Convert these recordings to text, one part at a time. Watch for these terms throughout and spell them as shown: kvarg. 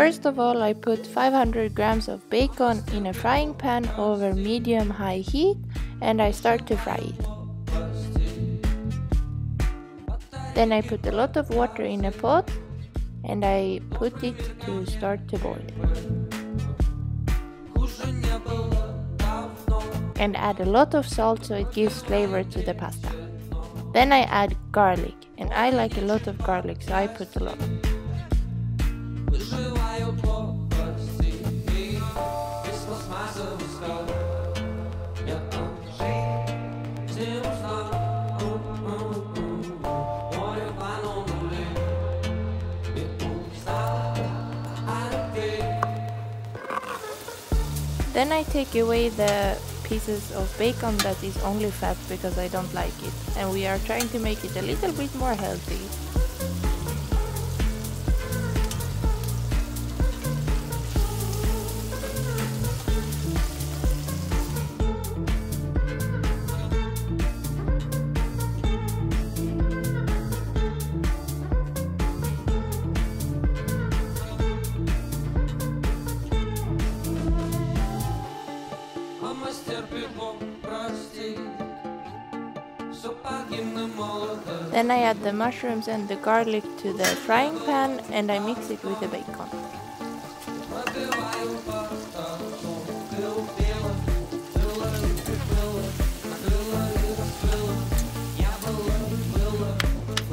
First of all, I put 500 grams of bacon in a frying pan over medium-high heat and I start to fry it. Then I put a lot of water in a pot and I put it to start to boil. And add a lot of salt so it gives flavor to the pasta. Then I add garlic, and I like a lot of garlic, so I put a lot. Then I take away the pieces of bacon that is only fat because I don't like it, and we are trying to make it a little bit more healthy. Then I add the mushrooms and the garlic to the frying pan and I mix it with the bacon.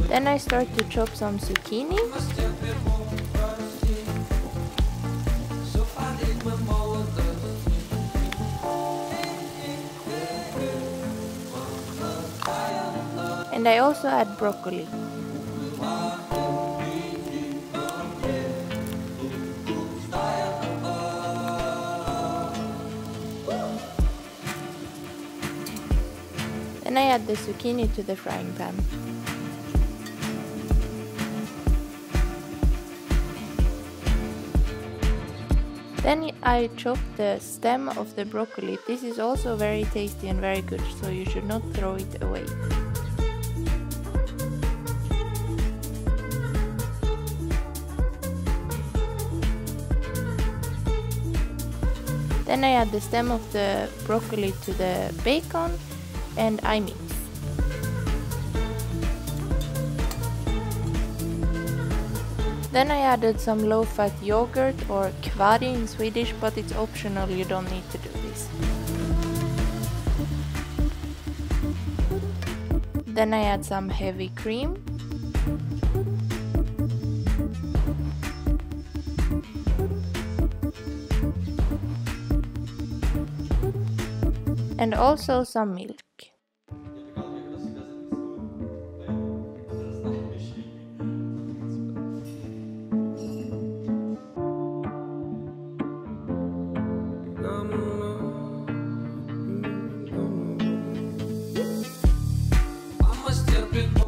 Then I start to chop some zucchini. And I also add broccoli. Then I add the zucchini to the frying pan. Then I chop the stem of the broccoli. This is also very tasty and very good, so you should not throw it away. Then I add the stem of the broccoli to the bacon and I mix. Then I added some low-fat yogurt, or kvarg in Swedish, but it's optional, you don't need to do this. Then I add some heavy cream. And also some milk.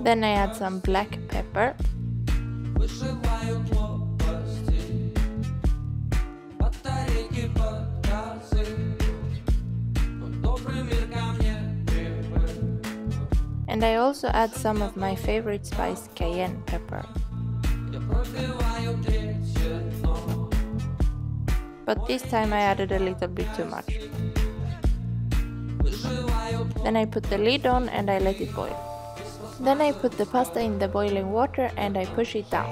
Then I add some black pepper. And I also add some of my favorite spice, cayenne pepper. But this time I added a little bit too much. Then I put the lid on and I let it boil. Then I put the pasta in the boiling water and I push it down.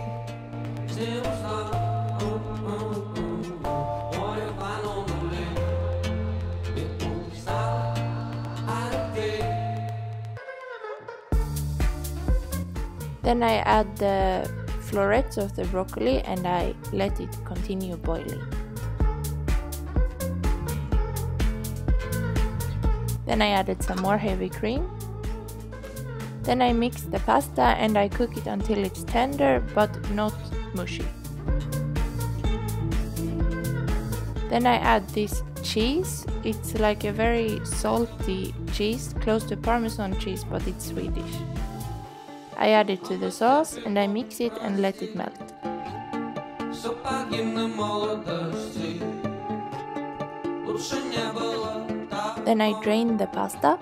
Then I add the florets of the broccoli and I let it continue boiling. Then I added some more heavy cream. Then I mix the pasta and I cook it until it's tender but not mushy. Then I add this cheese. It's like a very salty cheese, close to Parmesan cheese, but it's Swedish. I add it to the sauce and I mix it and let it melt. Then I drain the pasta.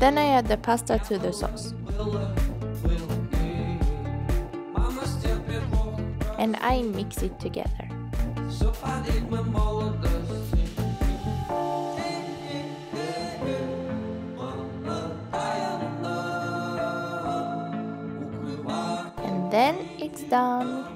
Then I add the pasta to the sauce. And I mix it together. And then it's done.